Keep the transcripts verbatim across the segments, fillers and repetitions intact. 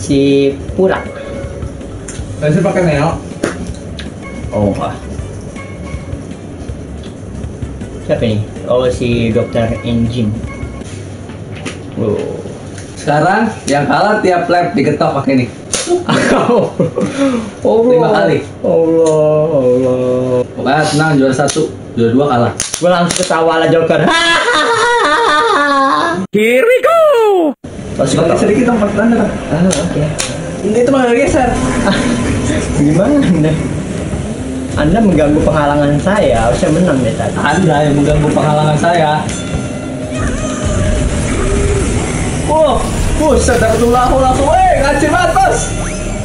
si Pura. Saya pakai Neo. Oh ah. Siapa ini? Oh si Dokter Engine. Wow. Sekarang yang kalah tiap lap digetok pakai ini. Oh, lima kali. Allah, Allah. Pokoknya tenang, juara satu, juara dua kalah. Gua langsung ketawa lah Joker. Here we go. Masih sedikit dong pertanda. Ah, oke. Ini itu malah geser. Gimana Anda? Anda mengganggu penghalangan saya, harusnya menang deh tadi. Anda yang mengganggu penghalangan saya. Oh, buset, dapat ulang langsung. Eh, ngacir banget, Bos.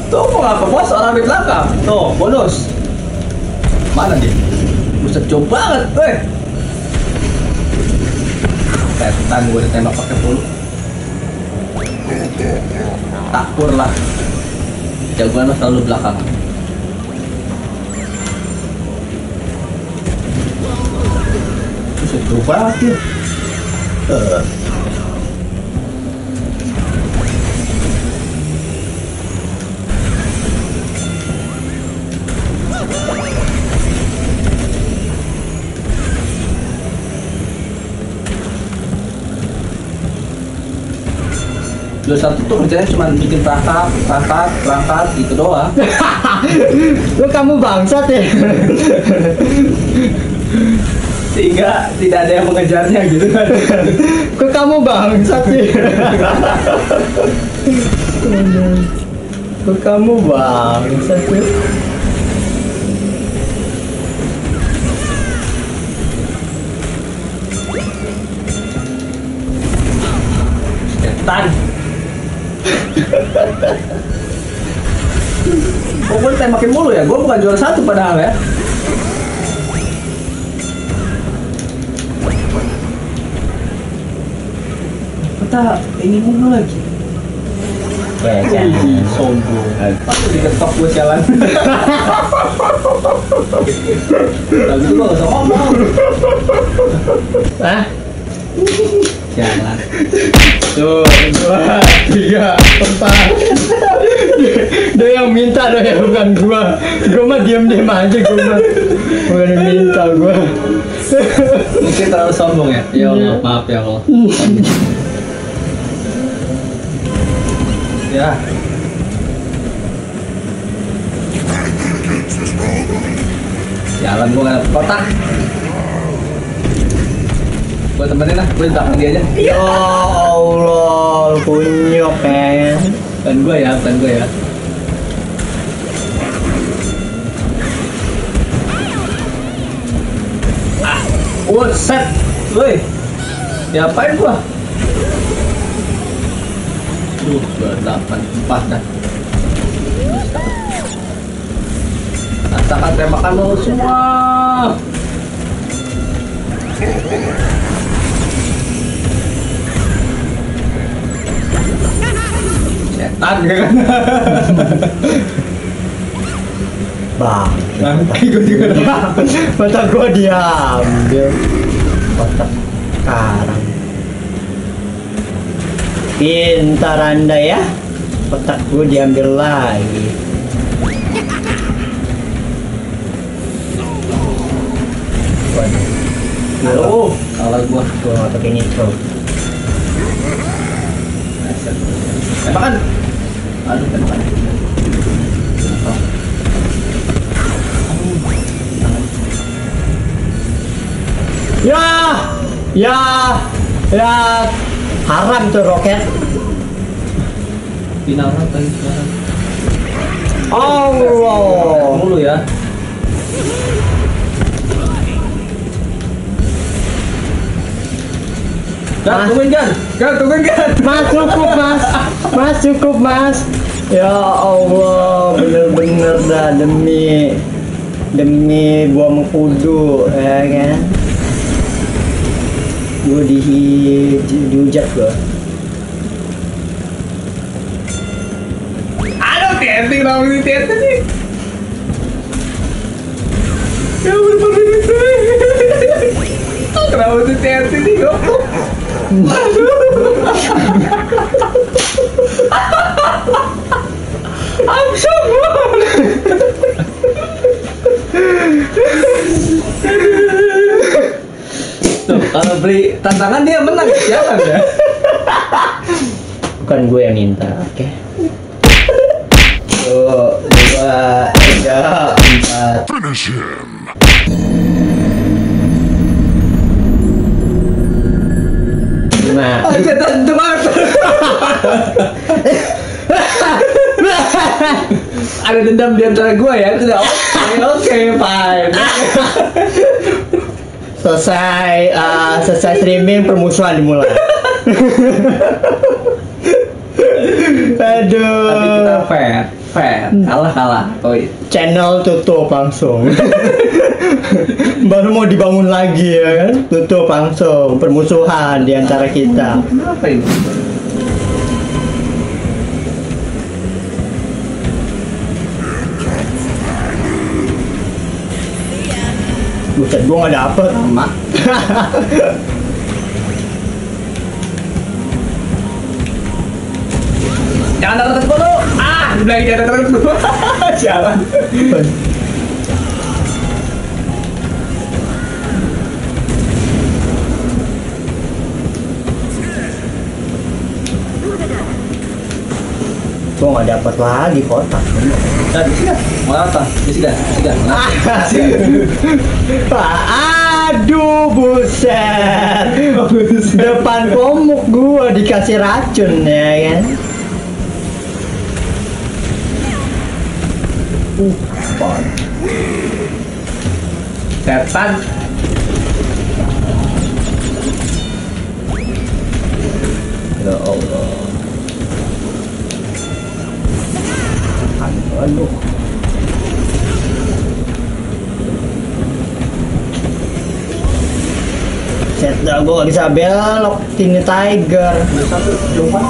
Tuh, kenapa Bos orang di belakang? Tuh, bonus. Mana dia? Buset, jauh banget, weh. Setan gue ditembak pakai bulu. Takur lah. Jagoan mas selalu belakang. Buset, jauh banget dia. Uh. dua puluh satu tuh kerjanya cuma bikin perangkat, perangkat, perangkat, gitu doang. Lu kamu bangsat ya? Sehingga tidak ada yang mengejarnya gitu kan. Kok kamu bangsat ya? Kok kamu bangsat ya? Setan. Oh, gue tembakin mulu ya, gue bukan juara satu padahal ya. Kita ini mulu lagi. Bener, sombong. Pasti diketok gue sialan. Lalu gue gak usah ngomong. Hah? Jalan. Tuh, dua, tiga, empat. Dia yang minta, dia bukan gua. Gua mah diam-diam aja, gua mah. Bukan minta gua. Mungkin terlalu sombong ya? Ya Allah, maaf ya Allah. Ya. Jalan gua nggak kotak. Buat temenin lah, gue belakang dia aja. Ya Allah, kunyok ya. Bukan gue ya, bukan gue ya. Ah, wuset. Woi, diapain gue? Duh, dua puluh delapan, empat dah. Rasakan tembakan lo semua. Setan ya kan. Bang, nanti gue juga dapat. Mata gue diam. Dia otak karang. Pintar Anda ya. Otak gue diambil lagi. Halo, kalau gua gua pakai nitro. Tembakan. Aduh, tembakan. Ya, ya, ya, haram tuh roket. Final tadi sekarang. Allah. Mulu ya. Gan, tungguin Gan! Gan, tungguin Gan! Mas, cukup Mas! Mas, cukup Mas! Ya Allah, bener-bener dah demi... Demi gua mengkudu, ya kan? Gua di... diujat gua. Aduh, T N T! Kenapa di T N T sih? Ya, bener-bener di sini! Kenapa di T N T sih? Goblok! Aduh. I'm so bored. Tuh, kalau beli tantangan dia menang, siapa ya? Bukan gue yang minta, oke? Okay. Tuh, dua, tiga, empat. Finish him. Nah, aja teman. Ada dendam di antara gue ya, sudah oke, oke, fine. Selesai, uh, selesai streaming, permusuhan dimulai. Aduh. Tapi kita fair, fair, kalah kalah. Oh, channel tutup langsung. Baru mau dibangun lagi ya kan? Tutup langsung, permusuhan di antara kita. Kenapa ini? Buset, gua nggak dapet. Sama. Jangan taruh atas foto. Ah, bilang jangan taruh atas foto. Jalan. Gua nggak dapat lagi kotak. Nah, sudah, merata, sudah, sudah. Aduh, buset. Depan komuk gua dikasih racun ya kan. Uh, apaan? Setan. Ya Allah. Aduh. Set dah, gue gak bisa belok. Tiny Tiger. Satu, dua.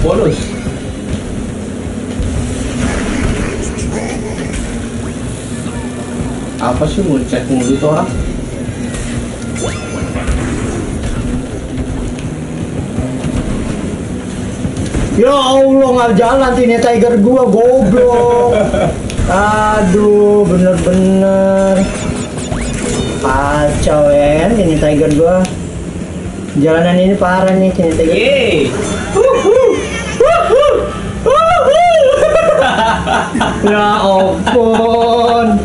Bodoh. Apa sih mau cek mulu itu orang? Ya Allah, nggak jalan Tiny Tiger gua, goblok. Aduh, bener-bener kacau ya kan Tiny Tiger gua. Jalanan ini parah nih Tiny Tiger. Ya ampun.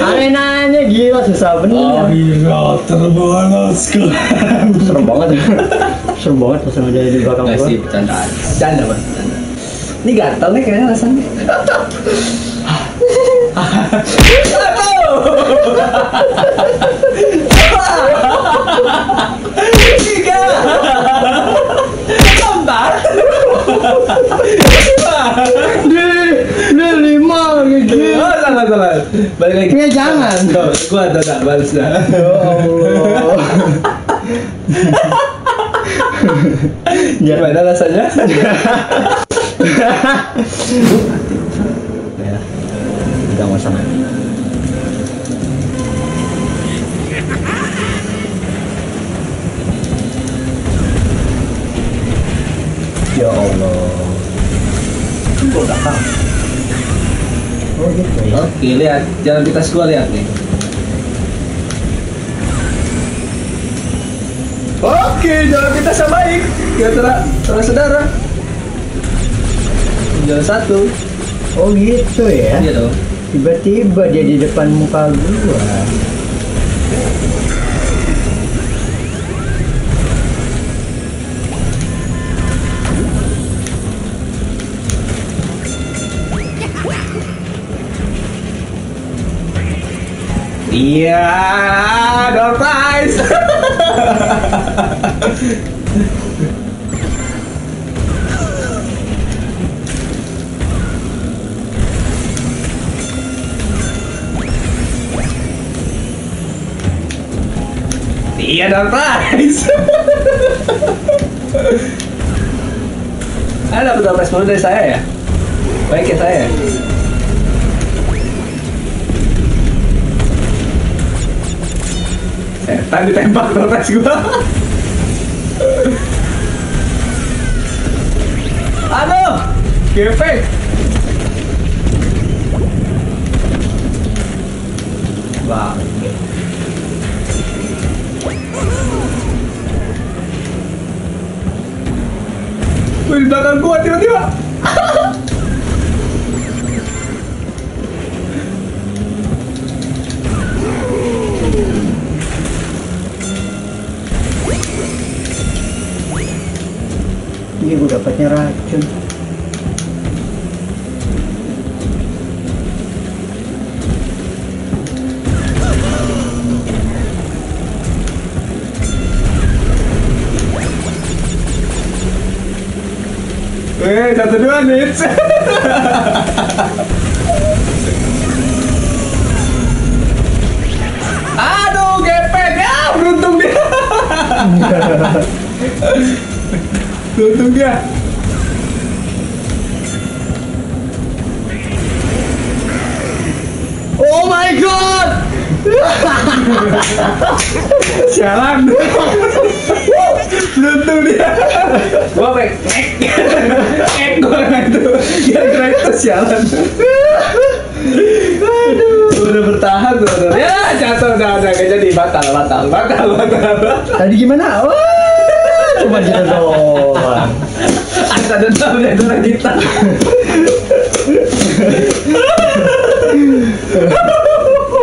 Arenanya gila, susah bener. Gila, serem banget sekarang. Serem banget ya. Serem banget pas ada di belakang gua. Masih bercandaan. Bercanda mas. Ini gatel nih kayaknya rasanya. Tiga. Empat. Lima. Ini lima lagi. Oh, salah salah. Balik lagi. Ya jangan. Tuh, gua udah tak balas dah. Ya Allah. Gimana rasanya? Ya. Udah enggak usah. Ya Allah. Gua enggak tahu. Oh gitu ya. Oke, lihat jalan kita gua lihat nih. Oke, jalan kita sebaik. Ya saudara-saudara. Jalan satu. Oh gitu ya. Iya dong. Tiba-tiba dia di depan muka gua. Iya, door prize. Iya, door prize. Ada beberapa respon dari saya ya? Baik ya saya. Eh, tadi tembak terus gua. Aduh, gepeng. Wah. Wih, belakang gua tiba-tiba. Ini gue dapatnya racun. Eh, satu dua nih. Aduh, gepeng ya, beruntung dia. Untung dia. Oh my god. Sialan. Untung dia. Gua baik. Ek goreng itu. Dia kira itu sialan. Aduh, udah bertahan tuh. Ya, jatuh udah udah enggak jadi batal, batal, batal, batal. Tadi gimana? Cuma kita doang. Ada dendam di antara kita.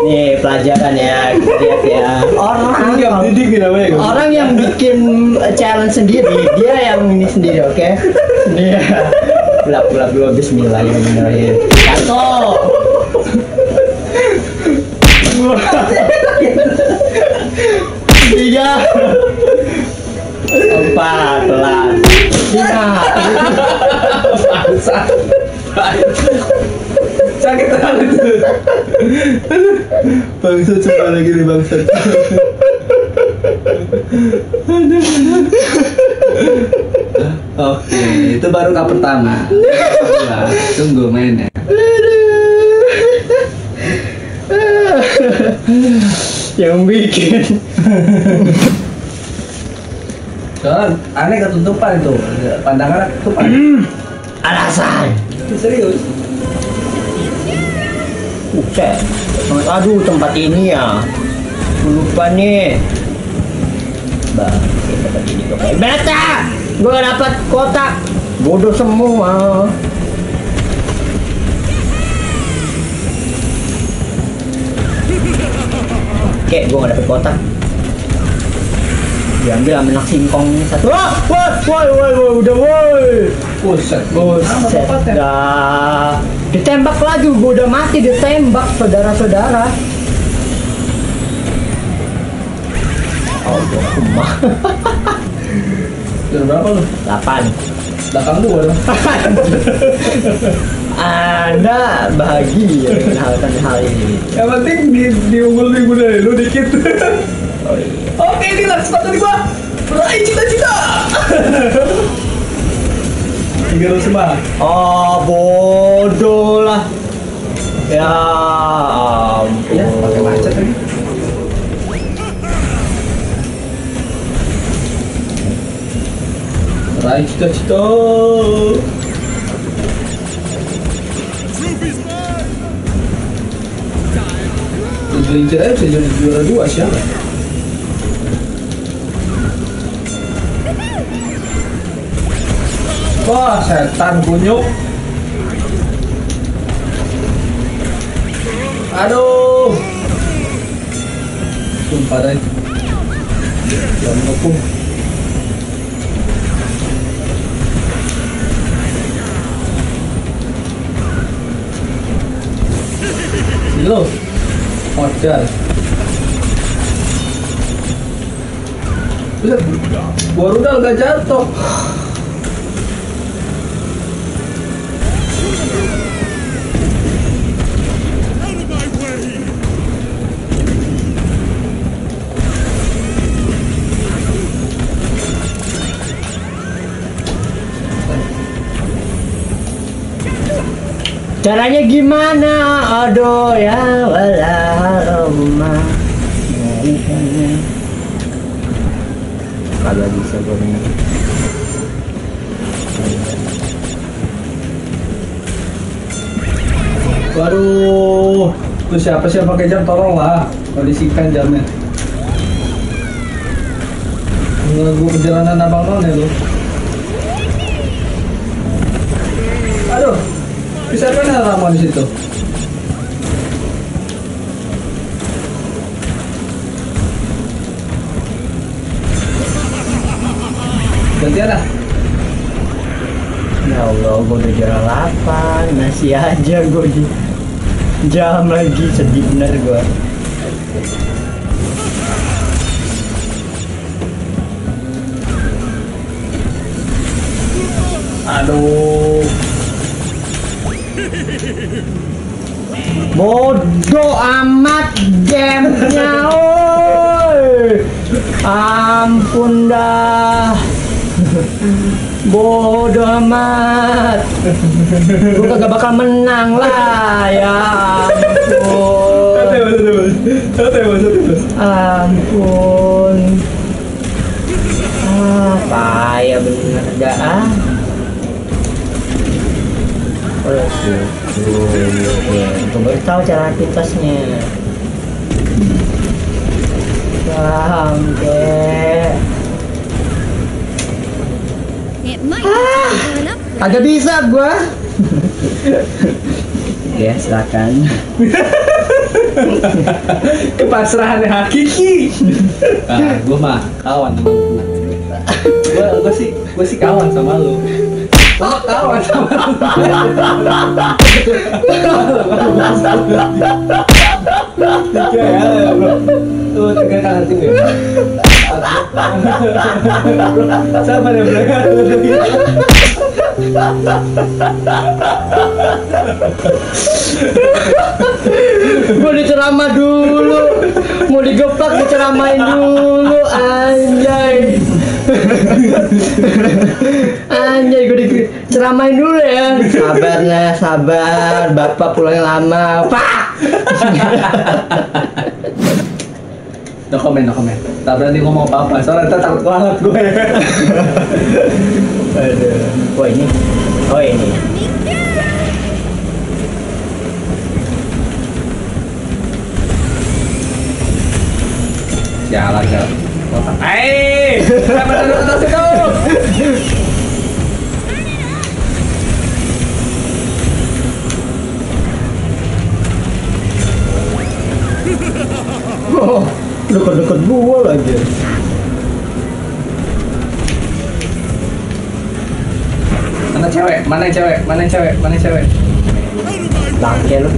Nih pelajaran ya, lihat ya. Orang yang didik namanya. Orang yang bikin challenge sendiri, dia yang ini sendiri, oke? Okay? Dia belak-belak dulu bismillahirrahmanirrahim. Satu. Tiga. Empat belas, lima, empat, sakit banget tuh, bangsa coba lagi nih bangsa, oke itu baru kali pertama, tunggu mainnya, yang bikin. Soalnya aneh ketutupan itu, pandangan ketutupan. Hmm, alasan. Itu serius. Ucet, aduh tempat ini ya. Lupa nih. Bah, tempat ini kok kayak beta. Gue gak dapet kotak. Bodoh semua. Oke, gue gak dapet kotak. Diambil ambil singkong satu. Wah, wah, wah, wah, wah, udah woi. Buset, buset. Dah. Ditembak lagi, gua udah mati ditembak saudara-saudara. Allahumma. Udah berapa lu? delapan. Belakang gua dong. Anda bahagia dengan hal-hal ini. Yang penting di diunggul minggu dari lu dikit. Oh, iya. Oke, ini lah sepatu di gua meraih cita-cita. Tiga ratus semua. Oh, bodoh lah. Ya ampun. Ya, pakai macet lagi. Meraih cita-cita. Tujuh eh, tujuh juara dua siapa? Wah, setan kunyuk. Aduh. Sumpah deh. Jangan ngepung. Loh. Modal. Lihat, gua rudal gak jatuh. Caranya gimana? Aduh ya walaroma. Kalau bisa gini. Waduh, itu siapa sih yang pakai jam? Tolonglah kondisikan jamnya. Lagu perjalanan abang nol ya lu. Aduh, bisa kena ramon di situ. Gantian lah. Ya Allah, gue udah jalan delapan, masih aja gue di jam lagi, sedih bener gue. Aduh, bodoh amat gamenya, oi. Ampun dah, bodoh amat. Gue kagak bakal menang lah, ya ampun. Ampun. Ah, payah bener dah ah. Untuk beritahu cara aktivitasnya. Paham deh. Ah, agak bisa gua. Ya silakan. Kepasrahan hakiki. Ah, gua mah kawan sama lu. Gua gua sih gua sih kawan sama lu. Oh, kawan sama gue diceramah dulu, mau digeplak diceramahin dulu, anjay. Anjay, gue diceramain dulu ya. Sabar lah, sabar. Bapak pulang lama. Pak. No comment, no comment. Tak berani ngomong apa-apa. Soalnya ntar takut kualat gue. Aduh. Wah ini, oh ini. Jalan, jalan. Hei, kenapa terus atas itu? Oh, deket-deket gua lagi. Mana cewek? Mana cewek? Mana cewek? Mana cewek? Bangke lu.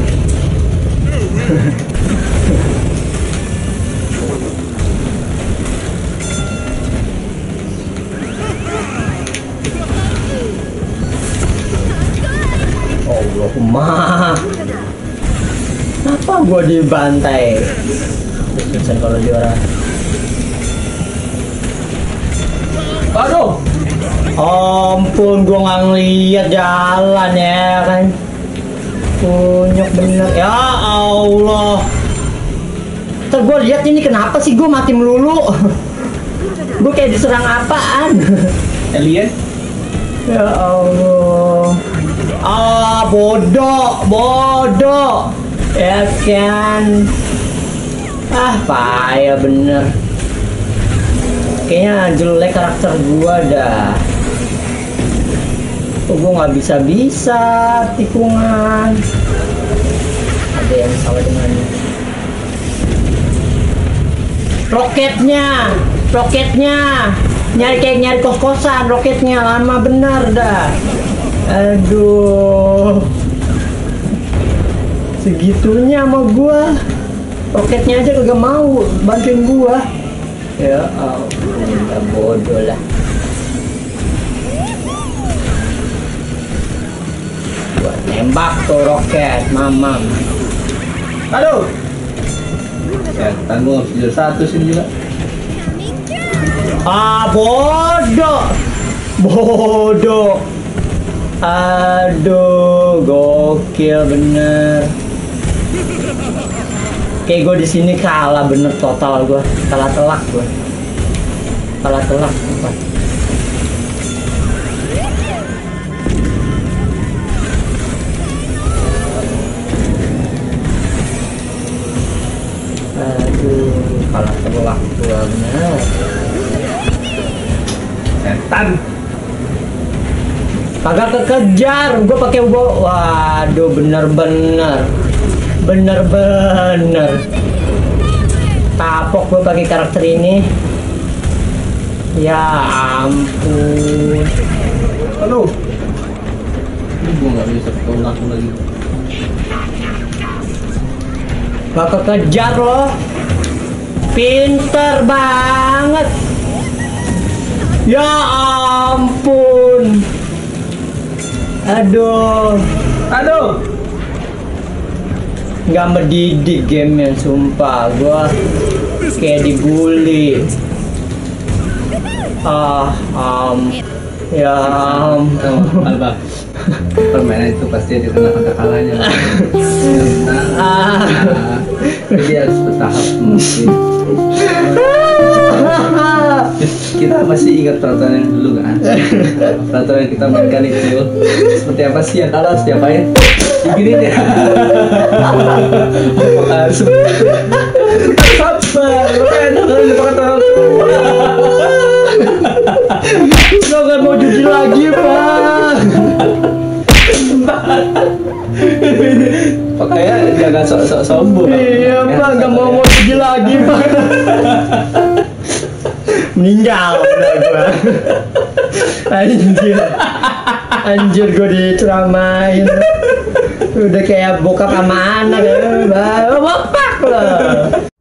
Mah, kenapa gua dibantai? Susah kalau di orang. Aduh, ampun gua nggak ngeliat jalan ya kan? Punyok bener ya Allah. Ntar gua lihat ini kenapa sih gua mati melulu? Gua kayak diserang apaan? Alien? Ya Allah. Ah, bodoh, bodoh, ya kan? Ah, payah bener. Kayaknya jelek karakter gua dah. Oh, gua nggak bisa-bisa tikungan. Ada yang salah dengan roketnya, roketnya. Nyari kayak nyari kos-kosan, roketnya lama bener dah. Aduh, segitunya sama gua. Roketnya aja kagak mau bantuin gua. Ya Allah, oh, bodoh lah. Gua tembak tuh roket, mamam. Aduh, setan gua tidur satu sini juga. Ah bodoh, bodoh. Aduh, gokil bener. Kayak gue di sini kalah bener total gue, kalah telak gue, kalah telak. Apa? Aduh, kalah telak gue bener. Setan. Kagak kekejar, gue pakai bow. Waduh, bener-bener, bener-bener. Tapok gue pakai karakter ini. Ya ampun. Halo. Gue nggak bisa tolak lagi. Gak kekejar loh. Pinter banget. Ya ampun. Aduh, aduh, nggak mendidik game yang sumpah gua kayak dibully. Ah, um, ya, um, Alba, permainan itu pasti ada kenapa kalahnya. Ah, jadi harus bertahap mungkin. Kita masih ingat peraturan yang dulu kan? Peraturan yang kita mainkan itu seperti apa sih yang kalah setiap main? Begini deh. Sabar, lo gak mau judi lagi bang. Pokoknya jangan sok-sok sombong. Iya bang, gak mau mau judi lagi bang. Meninggal bener gue. Anjir, anjir gue diceramain. Udah kayak bokap sama anak ya. Bapak loh.